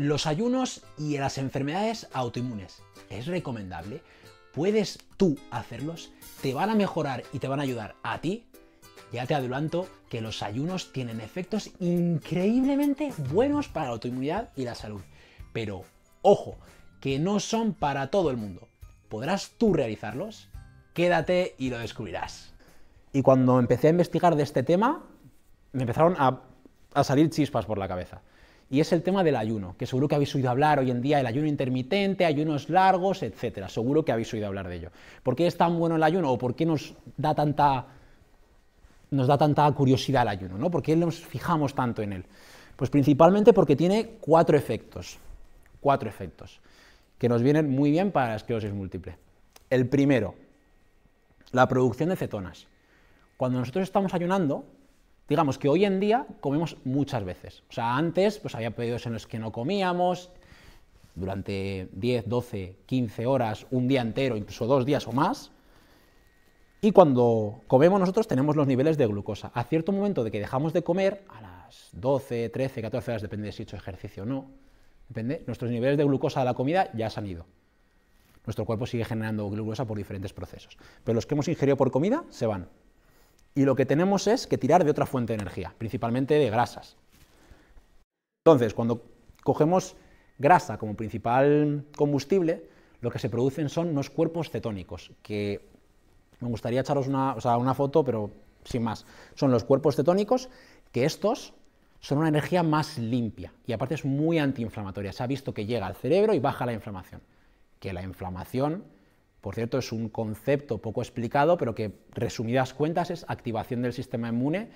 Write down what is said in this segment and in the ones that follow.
Los ayunos y las enfermedades autoinmunes. ¿Es recomendable? ¿Puedes tú hacerlos? ¿Te van a mejorar y te van a ayudar a ti? Ya te adelanto que los ayunos tienen efectos increíblemente buenos para la autoinmunidad y la salud. Pero, ojo, que no son para todo el mundo. ¿Podrás tú realizarlos? Quédate y lo descubrirás. Y cuando empecé a investigar de este tema, me empezaron a salir chispas por la cabeza. Y es el tema del ayuno, que seguro que habéis oído hablar hoy en día, el ayuno intermitente, ayunos largos, etcétera. Seguro que habéis oído hablar de ello. ¿Por qué es tan bueno el ayuno o por qué nos da tanta curiosidad el ayuno, ¿no? ¿Por qué nos fijamos tanto en él? Pues principalmente porque tiene cuatro efectos, que nos vienen muy bien para la esclerosis múltiple. El primero, la producción de cetonas. Cuando nosotros estamos ayunando, digamos que hoy en día comemos muchas veces. O sea, antes pues había periodos en los que no comíamos, durante 10, 12, 15 horas, un día entero, incluso 2 días o más. Y cuando comemos nosotros tenemos los niveles de glucosa. A cierto momento de que dejamos de comer, a las 12, 13, 14 horas, depende de si he hecho ejercicio o no, depende, nuestros niveles de glucosa de la comida ya se han ido. Nuestro cuerpo sigue generando glucosa por diferentes procesos. Pero los que hemos ingerido por comida se van. Y lo que tenemos es que tirar de otra fuente de energía, principalmente de grasas. Entonces, cuando cogemos grasa como principal combustible, lo que se producen son unos cuerpos cetónicos, que me gustaría echaros una foto, pero sin más. Son los cuerpos cetónicos, que estos son una energía más limpia y aparte es muy antiinflamatoria. Se ha visto que llega al cerebro y baja la inflamación. Que la inflamación, por cierto, es un concepto poco explicado, pero que, resumidas cuentas, es activación del sistema inmune,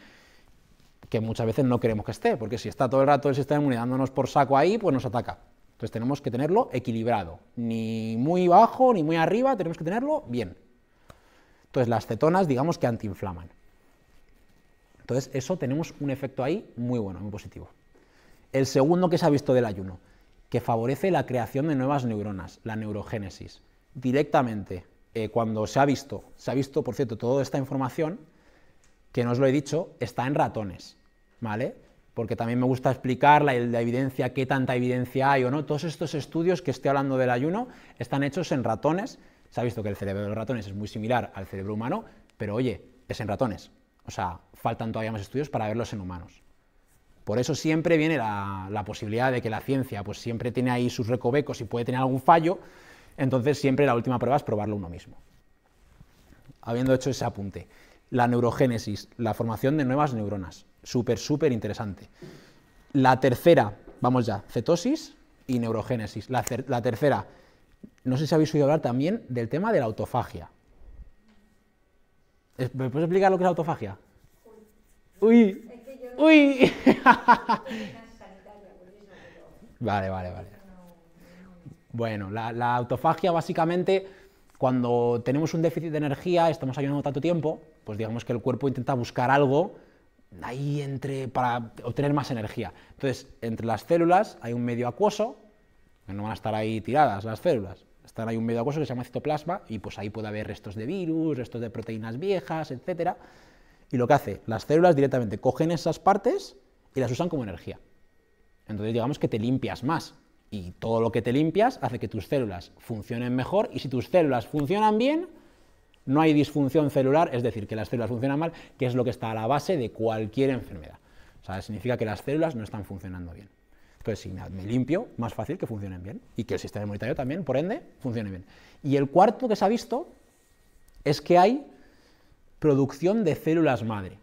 que muchas veces no queremos que esté, porque si está todo el rato el sistema inmune dándonos por saco ahí, pues nos ataca. Entonces tenemos que tenerlo equilibrado, ni muy bajo ni muy arriba, tenemos que tenerlo bien. Entonces las cetonas, digamos que antiinflaman. Entonces eso tenemos un efecto ahí muy bueno, muy positivo. El segundo que se ha visto del ayuno, que favorece la creación de nuevas neuronas, la neurogénesis. Directamente, cuando se ha visto, por cierto, toda esta información, que no os lo he dicho, está en ratones, ¿vale? Porque también me gusta explicar la evidencia, qué tanta evidencia hay o no. Todos estos estudios que estoy hablando del ayuno están hechos en ratones. Se ha visto que el cerebro de los ratones es muy similar al cerebro humano, pero oye, es en ratones. O sea, faltan todavía más estudios para verlos en humanos. Por eso siempre viene la posibilidad de que la ciencia pues siempre tiene ahí sus recovecos y puede tener algún fallo. Entonces, siempre la última prueba es probarlo uno mismo. Habiendo hecho ese apunte, la neurogénesis, la formación de nuevas neuronas, súper, súper interesante. La tercera, vamos ya, cetosis y neurogénesis. La tercera, no sé si habéis oído hablar también del tema de la autofagia. ¿Me puedes explicar lo que es la autofagia? ¡Uy! ¡Uy! Vale, vale, vale. Bueno, la autofagia básicamente, cuando tenemos un déficit de energía, estamos ayunando tanto tiempo, pues digamos que el cuerpo intenta buscar algo ahí para obtener más energía. Entonces, entre las células hay un medio acuoso, que no van a estar ahí tiradas las células, están ahí un medio acuoso que se llama citoplasma, y pues ahí puede haber restos de virus, restos de proteínas viejas, etcétera. Y lo que hace, las células directamente cogen esas partes y las usan como energía. Entonces digamos que te limpias más. Y todo lo que te limpias hace que tus células funcionen mejor, y si tus células funcionan bien, no hay disfunción celular, es decir, que las células funcionan mal, que es lo que está a la base de cualquier enfermedad. O sea, significa que las células no están funcionando bien. Entonces, si me limpio, más fácil que funcionen bien, y que el sistema inmunitario también, por ende, funcione bien. Y el cuarto que se ha visto es que hay producción de células madre.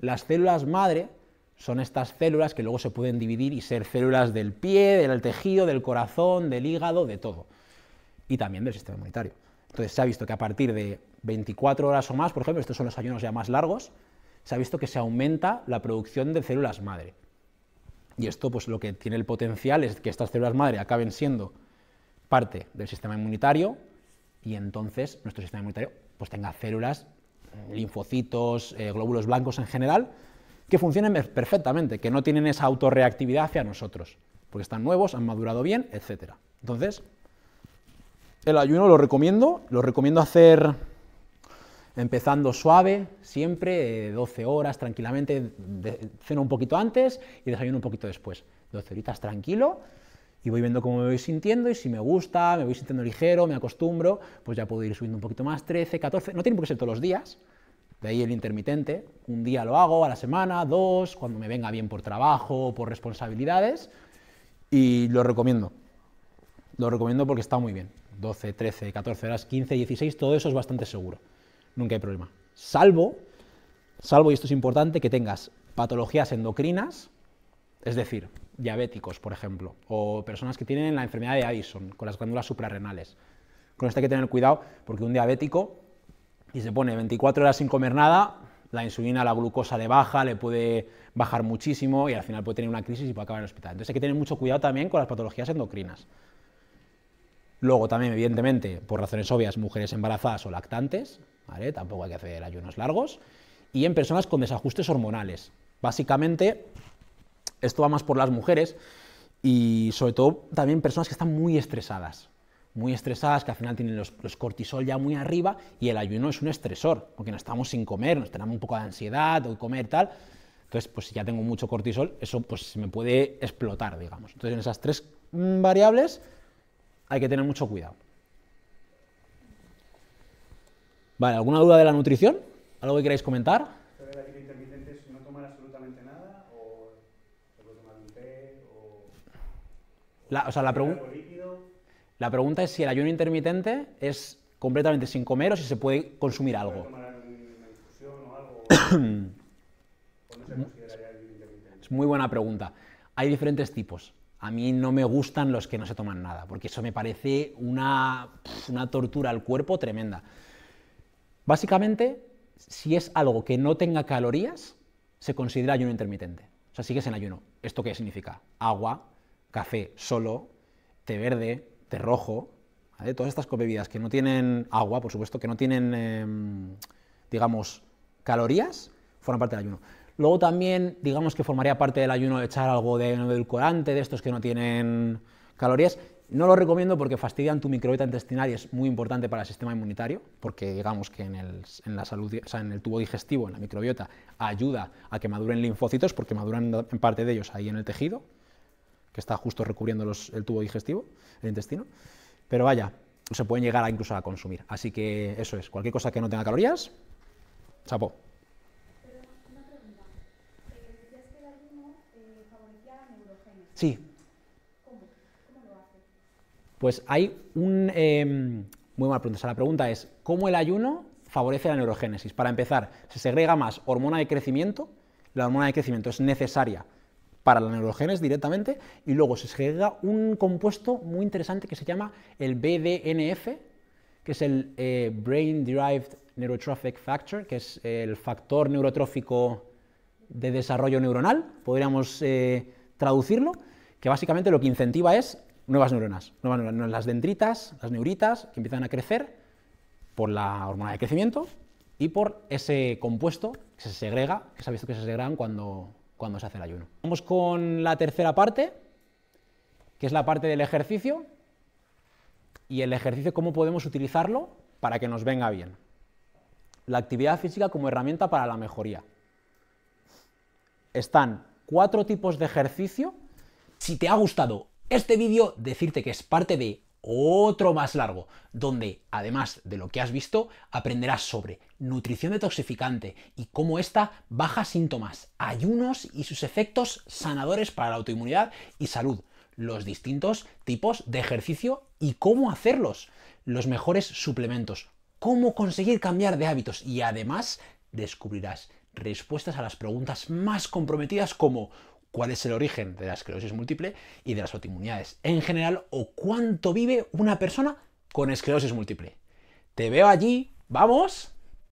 Las células madre son estas células que luego se pueden dividir y ser células del pie, del tejido, del corazón, del hígado, de todo. Y también del sistema inmunitario. Entonces se ha visto que a partir de 24 horas o más, por ejemplo, estos son los ayunos ya más largos, se ha visto que se aumenta la producción de células madre. Y esto pues lo que tiene el potencial es que estas células madre acaben siendo parte del sistema inmunitario y entonces nuestro sistema inmunitario pues tenga células, linfocitos, glóbulos blancos en general, que funcionen perfectamente, que no tienen esa autorreactividad hacia nosotros, porque están nuevos, han madurado bien, etc. Entonces, el ayuno lo recomiendo hacer empezando suave, siempre, 12 horas tranquilamente, ceno un poquito antes y desayuno un poquito después, 12 horitas tranquilo, y y voy viendo cómo me voy sintiendo y si me gusta, me voy sintiendo ligero, me acostumbro, pues ya puedo ir subiendo un poquito más, 13, 14, no tiene por qué ser todos los días, de ahí el intermitente, un día lo hago, a la semana, dos, cuando me venga bien por trabajo, por responsabilidades, y lo recomiendo porque está muy bien, 12, 13, 14 horas, 15, 16, todo eso es bastante seguro, nunca hay problema, salvo, y esto es importante, que tengas patologías endocrinas, es decir, diabéticos, por ejemplo, o personas que tienen la enfermedad de Addison, con las glándulas suprarrenales. Con esto hay que tener cuidado, porque un diabético, si se pone 24 horas sin comer nada, la insulina, la glucosa de baja, le puede bajar muchísimo y al final puede tener una crisis y puede acabar en el hospital. Entonces hay que tener mucho cuidado también con las patologías endocrinas. Luego también, evidentemente, por razones obvias, mujeres embarazadas o lactantes, ¿vale? Tampoco hay que hacer ayunos largos, y en personas con desajustes hormonales. Básicamente, esto va más por las mujeres y sobre todo también personas que están muy estresadas que al final tienen los cortisol ya muy arriba y el ayuno es un estresor, porque nos estamos sin comer, nos tenemos un poco de ansiedad o comer tal, entonces pues si ya tengo mucho cortisol, eso pues me puede explotar, digamos. Entonces en esas tres variables hay que tener mucho cuidado. Vale, ¿alguna duda de la nutrición? ¿Algo que queráis comentar? La pregunta es si el ayuno intermitente es completamente sin comer o si se puede consumir algo. Es muy buena pregunta. Hay diferentes tipos. A mí no me gustan los que no se toman nada, porque eso me parece una tortura al cuerpo tremenda. Básicamente, si es algo que no tenga calorías, se considera ayuno intermitente. O sea, sigues en ayuno. ¿Esto qué significa? Agua, café solo, té verde, té rojo, ¿vale? Todas estas bebidas que no tienen agua, por supuesto, que no tienen, digamos, calorías, forman parte del ayuno. Luego también, digamos que formaría parte del ayuno echar algo de edulcorante, de estos que no tienen calorías. No lo recomiendo porque fastidian tu microbiota intestinal y es muy importante para el sistema inmunitario, porque digamos que en el tubo digestivo, en la microbiota, ayuda a que maduren linfocitos, porque maduran en parte de ellos ahí en el tejido, que está justo recubriendo el tubo digestivo, el intestino, pero vaya, se pueden llegar incluso a consumir. Así que eso es, cualquier cosa que no tenga calorías, chapó. Pero una pregunta, decías que el ayuno favorecía la neurogénesis. Sí. ¿Cómo lo hace? Pues hay muy buena pregunta, o sea, la pregunta es, ¿cómo el ayuno favorece la neurogénesis? Para empezar, se segrega más hormona de crecimiento, la hormona de crecimiento es necesaria para la neurogénesis directamente, y luego se segrega un compuesto muy interesante que se llama el BDNF, que es el Brain Derived Neurotrophic Factor, que es el factor neurotrófico de desarrollo neuronal, podríamos traducirlo, que básicamente lo que incentiva es nuevas neuronas, las dendritas, las neuritas, que empiezan a crecer por la hormona de crecimiento y por ese compuesto que se segrega, que se ha visto que se segregan cuando se hace el ayuno. Vamos con la tercera parte, que es la parte del ejercicio, y el ejercicio cómo podemos utilizarlo para que nos venga bien. La actividad física como herramienta para la mejoría. Están 4 tipos de ejercicio. Si te ha gustado este vídeo, decirte que es parte de otro más largo, donde además de lo que has visto, aprenderás sobre nutrición detoxificante y cómo esta baja síntomas, ayunos y sus efectos sanadores para la autoinmunidad y salud, los distintos tipos de ejercicio y cómo hacerlos, los mejores suplementos, cómo conseguir cambiar de hábitos y además descubrirás respuestas a las preguntas más comprometidas como cuál es el origen de la esclerosis múltiple y de las autoinmunidades en general o cuánto vive una persona con esclerosis múltiple. Te veo allí, ¡vamos!